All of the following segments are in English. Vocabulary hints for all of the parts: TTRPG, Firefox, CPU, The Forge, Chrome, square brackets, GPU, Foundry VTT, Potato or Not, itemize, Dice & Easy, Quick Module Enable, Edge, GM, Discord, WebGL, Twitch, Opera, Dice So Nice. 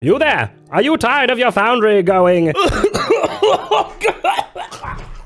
You there! Are you tired of your Foundry going?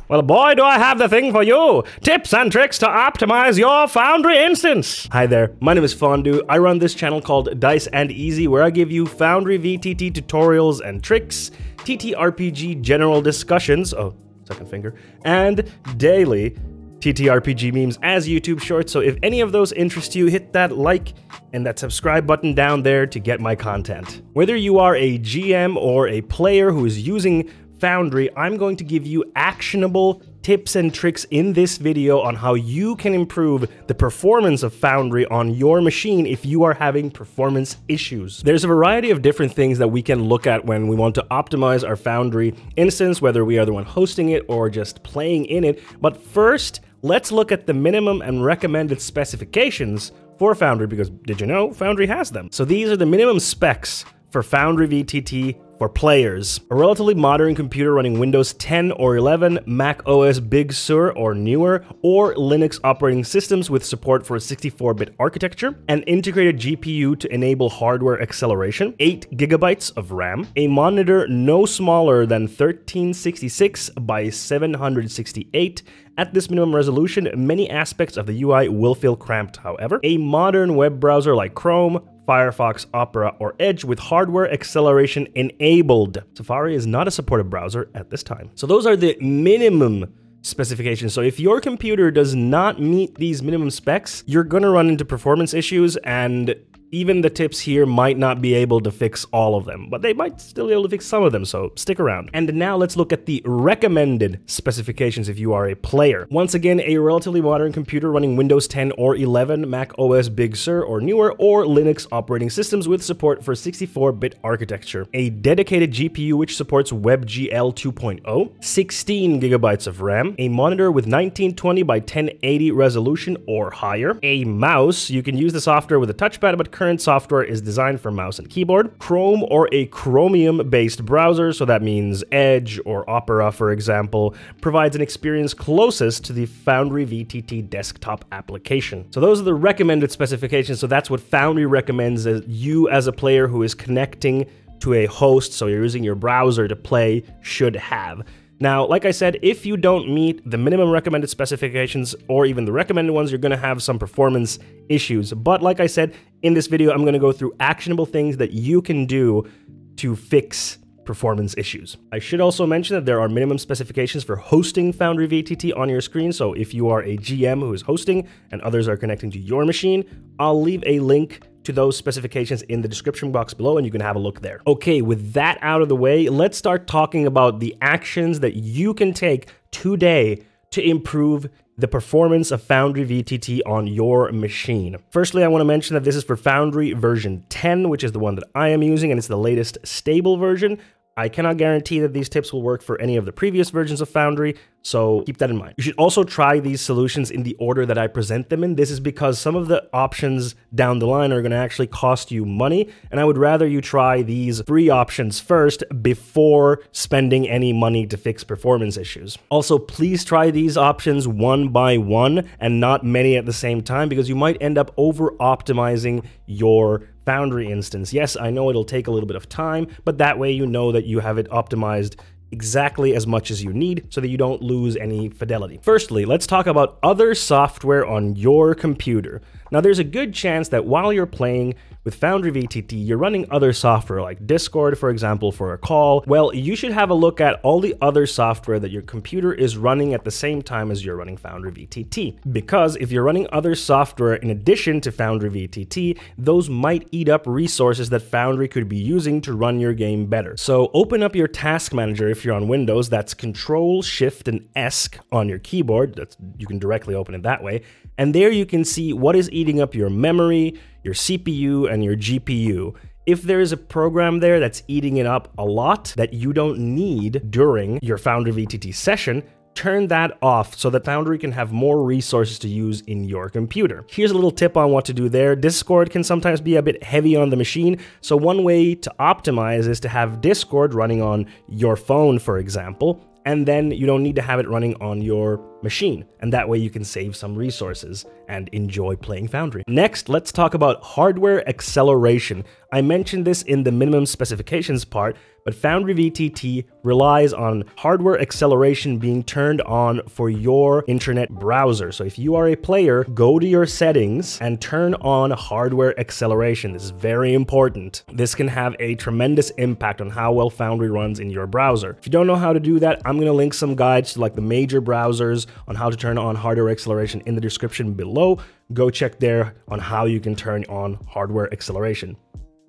Well, boy, do I have the thing for you! Tips and tricks to optimize your Foundry instance! Hi there, my name is Fondue. I run this channel called Dice and Easy, where I give you Foundry VTT tutorials and tricks, TTRPG general discussions, oh, second finger, and daily TTRPG memes as YouTube shorts, so if any of those interest you, hit that like and that subscribe button down there to get my content. Whether you are a GM or a player who is using Foundry, I'm going to give you actionable tips and tricks in this video on how you can improve the performance of Foundry on your machine if you are having performance issues. There's a variety of different things that we can look at when we want to optimize our Foundry instance, whether we are the one hosting it or just playing in it, but first, let's look at the minimum and recommended specifications for Foundry, because did you know Foundry has them? So these are the minimum specs for Foundry VTT for players. A relatively modern computer running Windows 10 or 11, Mac OS Big Sur or newer, or Linux operating systems with support for a 64-bit architecture, an integrated GPU to enable hardware acceleration, 8 GB of RAM, a monitor no smaller than 1366 by 768, at this minimum resolution, many aspects of the UI will feel cramped, however. A modern web browser like Chrome, Firefox, Opera, or Edge with hardware acceleration enabled. Safari is not a supported browser at this time. So those are the minimum specifications. So if your computer does not meet these minimum specs, you're gonna run into performance issues, and even the tips here might not be able to fix all of them, but they might still be able to fix some of them, so stick around. And now let's look at the recommended specifications if you are a player. Once again, a relatively modern computer running Windows 10 or 11, Mac OS Big Sur or newer, or Linux operating systems with support for 64-bit architecture. A dedicated GPU which supports WebGL 2.0, 16 GB of RAM, a monitor with 1920 by 1080 resolution or higher, a mouse. You can use the software with a touchpad, but current software is designed for mouse and keyboard. Chrome or a Chromium-based browser, so that means Edge or Opera, for example, provides an experience closest to the Foundry VTT desktop application. So those are the recommended specifications, so that's what Foundry recommends as you as a player who is connecting to a host, so you're using your browser to play, should have. Now, like I said, if you don't meet the minimum recommended specifications or even the recommended ones, you're gonna have some performance issues. But like I said, in this video, I'm gonna go through actionable things that you can do to fix performance issues. I should also mention that there are minimum specifications for hosting Foundry VTT on your screen. So if you are a GM who is hosting and others are connecting to your machine, I'll leave a link to those specifications in the description box below, and you can have a look there. Okay, with that out of the way, let's start talking about the actions that you can take today to improve the performance of Foundry VTT on your machine. Firstly, I want to mention that this is for Foundry version 10, which is the one that I am using, and it's the latest stable version. I cannot guarantee that these tips will work for any of the previous versions of Foundry, so keep that in mind. You should also try these solutions in the order that I present them in. This is because some of the options down the line are gonna actually cost you money, and I would rather you try these three options first before spending any money to fix performance issues. Also, please try these options one by one and not many at the same time, because you might end up over-optimizing your Foundry instance. Yes, I know it'll take a little bit of time, but that way you know that you have it optimized exactly as much as you need so that you don't lose any fidelity. Firstly, let's talk about other software on your computer. Now, there's a good chance that while you're playing with Foundry VTT, you're running other software like Discord, for example, for a call. Well, you should have a look at all the other software that your computer is running at the same time as you're running Foundry VTT. Because if you're running other software in addition to Foundry VTT, those might eat up resources that Foundry could be using to run your game better. So open up your task manager if you're on Windows, that's Control, Shift, and S on your keyboard. You can directly open it that way. And there you can see what is eating up your memory, your CPU, and your GPU. If there is a program there that's eating it up a lot that you don't need during your Foundry VTT session, turn that off so that Foundry can have more resources to use in your computer. Here's a little tip on what to do there. Discord can sometimes be a bit heavy on the machine, so one way to optimize is to have Discord running on your phone, for example, and then you don't need to have it running on your machine, and that way you can save some resources and enjoy playing Foundry. Next, let's talk about hardware acceleration. I mentioned this in the minimum specifications part, but Foundry VTT relies on hardware acceleration being turned on for your internet browser. So if you are a player, go to your settings and turn on hardware acceleration. This is very important. This can have a tremendous impact on how well Foundry runs in your browser. If you don't know how to do that, I'm gonna link some guides to like the major browsers on how to turn on hardware acceleration in the description below. Go check there on how you can turn on hardware acceleration.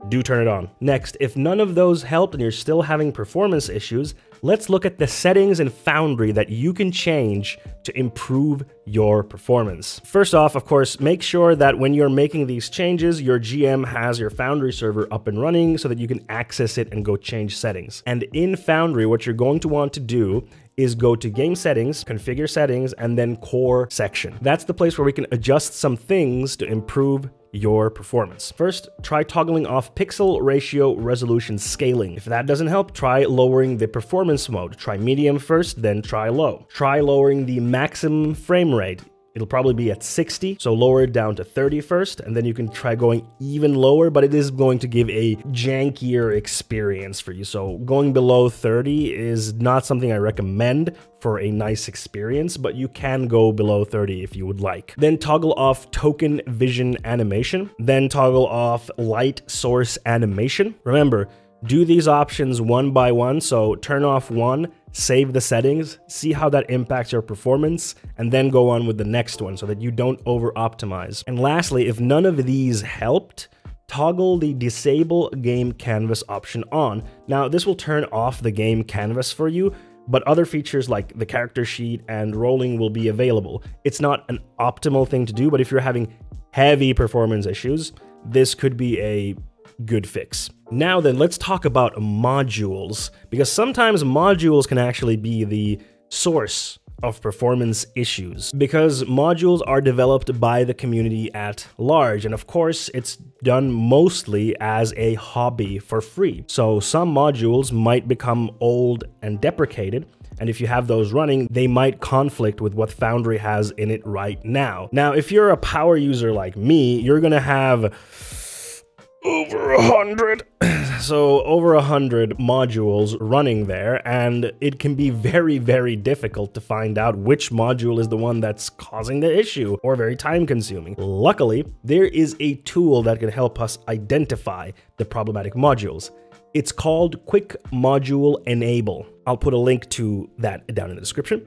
Do turn it on. Next, if none of those helped and you're still having performance issues, let's look at the settings in Foundry that you can change to improve your performance. First off, of course, make sure that when you're making these changes, your GM has your Foundry server up and running so that you can access it and go change settings. And in Foundry, what you're going to want to do is go to game settings, configure settings, and then core section. That's the place where we can adjust some things to improve your performance. First, try toggling off pixel ratio resolution scaling. If that doesn't help, try lowering the performance mode. Try medium first, then try low. Try lowering the maximum frame rate. It'll probably be at 60, so lower it down to 30 first, and then you can try going even lower, but it is going to give a jankier experience for you. So going below 30 is not something I recommend for a nice experience, but you can go below 30 if you would like. Then toggle off token vision animation, then toggle off light source animation. Remember, do these options one by one, so turn off one, save the settings, see how that impacts your performance, and then go on with the next one so that you don't over-optimize. And lastly, if none of these helped, toggle the disable game canvas option on. Now, this will turn off the game canvas for you, but other features like the character sheet and rolling will be available. It's not an optimal thing to do, but if you're having heavy performance issues, this could be a good fix. Now then, let's talk about modules, because sometimes modules can actually be the source of performance issues, because modules are developed by the community at large, and of course it's done mostly as a hobby for free. So some modules might become old and deprecated, and if you have those running, they might conflict with what Foundry has in it right now. Now, if you're a power user like me, you're gonna have over 100 modules running there, and it can be very difficult to find out which module is the one that's causing the issue, or very time consuming. Luckily, there is a tool that can help us identify the problematic modules. It's called Quick Module Enable. I'll put a link to that down in the description.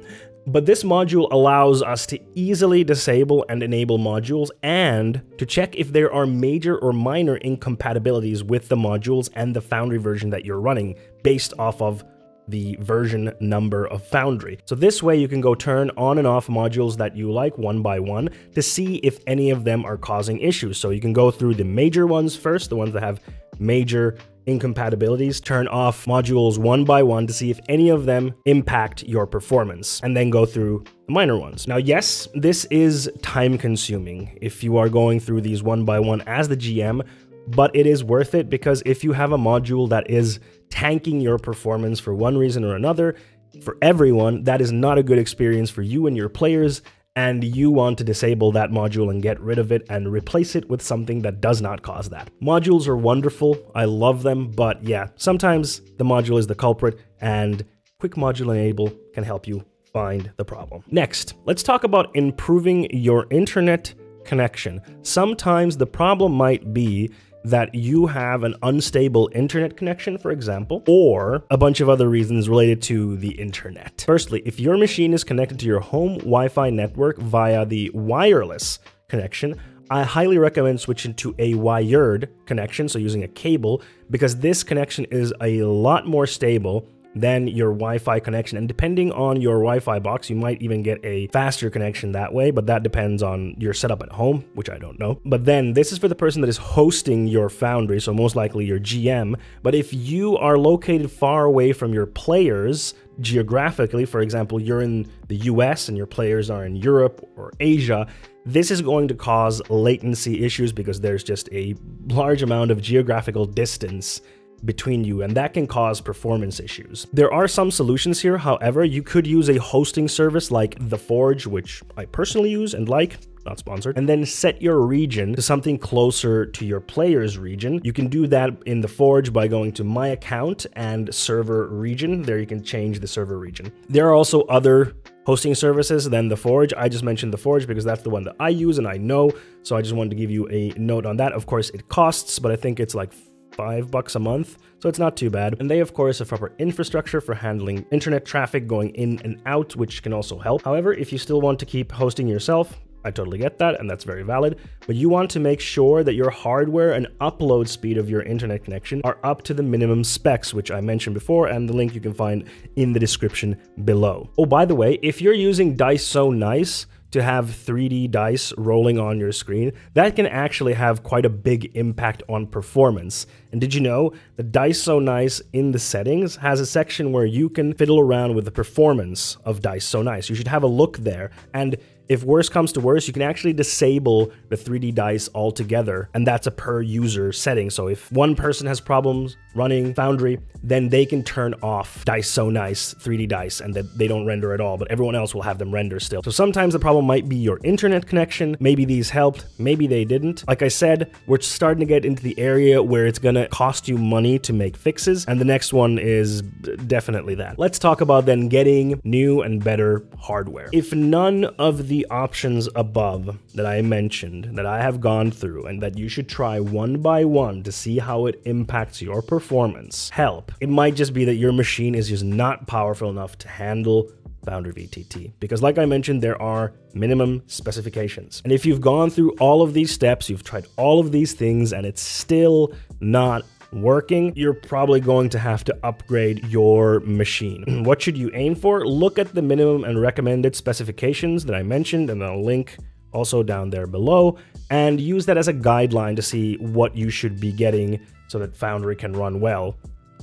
But this module allows us to easily disable and enable modules, and to check if there are major or minor incompatibilities with the modules and the Foundry version that you're running based off of the version number of Foundry. So this way you can go turn on and off modules that you like one by one to see if any of them are causing issues. So you can go through the major ones first, the ones that have major incompatibilities, turn off modules one by one to see if any of them impact your performance, and then go through the minor ones. Now, yes, this is time consuming if you are going through these one by one as the GM, but it is worth it, because if you have a module that is tanking your performance for one reason or another, for everyone, that is not a good experience for you and your players, and you want to disable that module and get rid of it and replace it with something that does not cause that. Modules are wonderful, I love them, but yeah, sometimes the module is the culprit, and Quick Module Enable can help you find the problem. Next, let's talk about improving your internet connection. Sometimes the problem might be that you have an unstable internet connection, for example, or a bunch of other reasons related to the internet. Firstly, if your machine is connected to your home Wi-Fi network via the wireless connection, I highly recommend switching to a wired connection, so using a cable, because this connection is a lot more stable than your Wi-Fi connection. And depending on your Wi-Fi box, you might even get a faster connection that way, but that depends on your setup at home, which I don't know. But then this is for the person that is hosting your Foundry, so most likely your GM. But if you are located far away from your players geographically, for example, you're in the US and your players are in Europe or Asia, this is going to cause latency issues because there's just a large amount of geographical distance between you, and that can cause performance issues. There are some solutions here, however. You could use a hosting service like The Forge, which I personally use and like. Not sponsored. And then set your region to something closer to your player's region. You can do that in the Forge by going to My Account and Server Region. There you can change the server region. There are also other hosting services than the Forge. I just mentioned the Forge because that's the one that I use and I know. So I just wanted to give you a note on that. Of course, it costs, but I think it's like $5 a month, so it's not too bad. And they, of course, have proper infrastructure for handling internet traffic going in and out, which can also help. However, if you still want to keep hosting yourself, I totally get that, and that's very valid, but you want to make sure that your hardware and upload speed of your internet connection are up to the minimum specs, which I mentioned before, and the link you can find in the description below. Oh, by the way, if you're using Dice So Nice to have 3D dice rolling on your screen, that can actually have quite a big impact on performance. And did you know that Dice So Nice in the settings has a section where you can fiddle around with the performance of Dice So Nice? You should have a look there, and if worse comes to worse, you can actually disable the 3D dice altogether, and that's a per user setting. So if one person has problems running Foundry, then they can turn off Dice So Nice 3D dice and that they don't render at all, but everyone else will have them render still. So sometimes the problem might be your internet connection. Maybe these helped, maybe they didn't. Like I said, we're starting to get into the area where it's gonna cost you money to make fixes, and the next one is definitely that. Let's talk about then getting new and better hardware. If none of the options above that I mentioned, that I have gone through, and that you should try one by one to see how it impacts your performance, help. It might just be that your machine is just not powerful enough to handle Foundry VTT, because like I mentioned, there are minimum specifications. And if you've gone through all of these steps, you've tried all of these things, and it's still not working, you're probably going to have to upgrade your machine. What should you aim for? Look at the minimum and recommended specifications that I mentioned, and I'll link also down there below, and use that as a guideline to see what you should be getting so that Foundry can run well,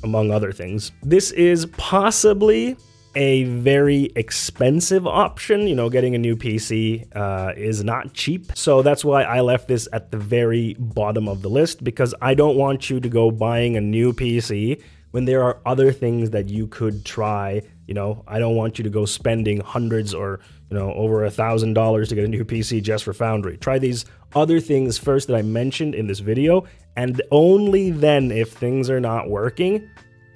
among other things. This is possibly a very expensive option. You know, getting a new PC is not cheap. So that's why I left this at the very bottom of the list, because I don't want you to go buying a new PC when there are other things that you could try. You know, I don't want you to go spending hundreds or, you know, over $1,000 to get a new PC just for Foundry. Try these other things first that I mentioned in this video, and only then, if things are not working,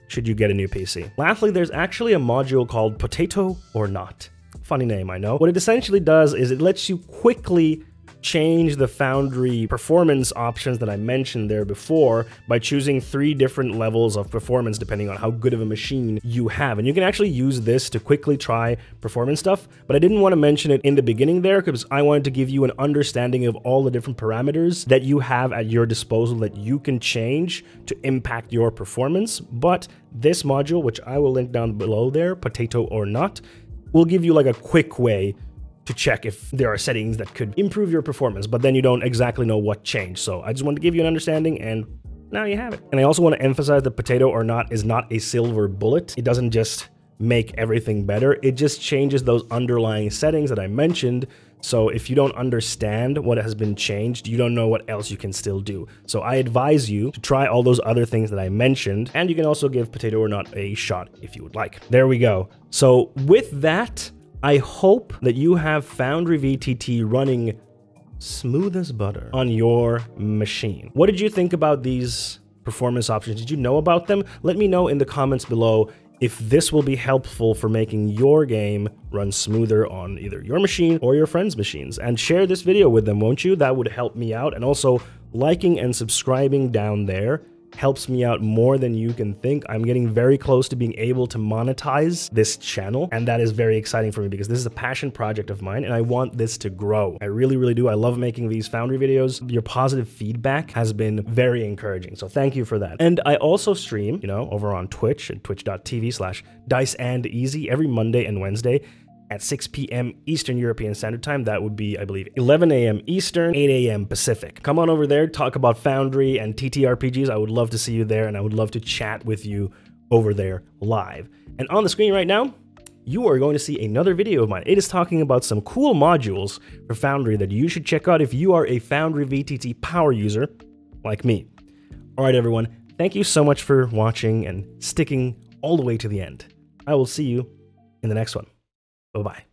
should you get a new PC. Lastly, there's actually a module called Potato or Not. Funny name, I know. What it essentially does is it lets you quickly change the Foundry performance options that I mentioned there before by choosing 3 different levels of performance depending on how good of a machine you have. And you can actually use this to quickly try performance stuff, but I didn't want to mention it in the beginning there because I wanted to give you an understanding of all the different parameters that you have at your disposal that you can change to impact your performance. But this module, which I will link down below there, Potato or Not, will give you like a quick way to check if there are settings that could improve your performance, but then you don't exactly know what changed. So I just wanted to give you an understanding, and now you have it. And I also want to emphasize that Potato or Not is not a silver bullet. It doesn't just make everything better. It just changes those underlying settings that I mentioned. So if you don't understand what has been changed, you don't know what else you can still do. So I advise you to try all those other things that I mentioned, and you can also give Potato or Not a shot if you would like. There we go. So with that, I hope that you have Foundry VTT running smooth as butter on your machine. What did you think about these performance options? Did you know about them? Let me know in the comments below if this will be helpful for making your game run smoother on either your machine or your friends' machines. And share this video with them, won't you? That would help me out. And also liking and subscribing down there helps me out more than you can think. I'm getting very close to being able to monetize this channel, and that is very exciting for me because this is a passion project of mine and I want this to grow. I really, really do. I love making these Foundry videos. Your positive feedback has been very encouraging, so thank you for that. And I also stream, you know, over on Twitch at twitch.tv/diceandeasy every Monday and Wednesday at 6 PM Eastern European Standard Time. That would be, I believe, 11 AM Eastern, 8 AM Pacific. Come on over there, talk about Foundry and TTRPGs. I would love to see you there, and I would love to chat with you over there live. And on the screen right now, you are going to see another video of mine. It is talking about some cool modules for Foundry that you should check out if you are a Foundry VTT power user like me. All right, everyone. Thank you so much for watching and sticking all the way to the end. I will see you in the next one. Bye-bye.